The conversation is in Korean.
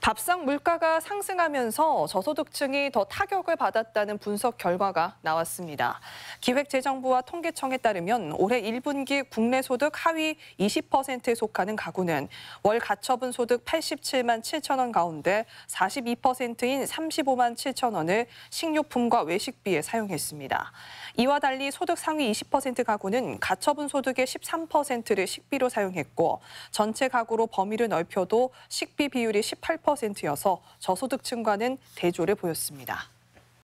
밥상 물가가 상승하면서 저소득층이 더 타격을 받았다는 분석 결과가 나왔습니다. 기획재정부와 통계청에 따르면 올해 1분기 국내 소득 하위 20%에 속하는 가구는 월 가처분 소득 87만 7천 원 가운데 42%인 35만 7천 원을 식료품과 외식비에 사용했습니다. 이와 달리 소득 상위 20% 가구는 가처분 소득의 13%를 식비로 사용했고 전체 가구로 범위를 넓혀도 식비 비율이 18%여서 저소득층과는 대조를 보였습니다.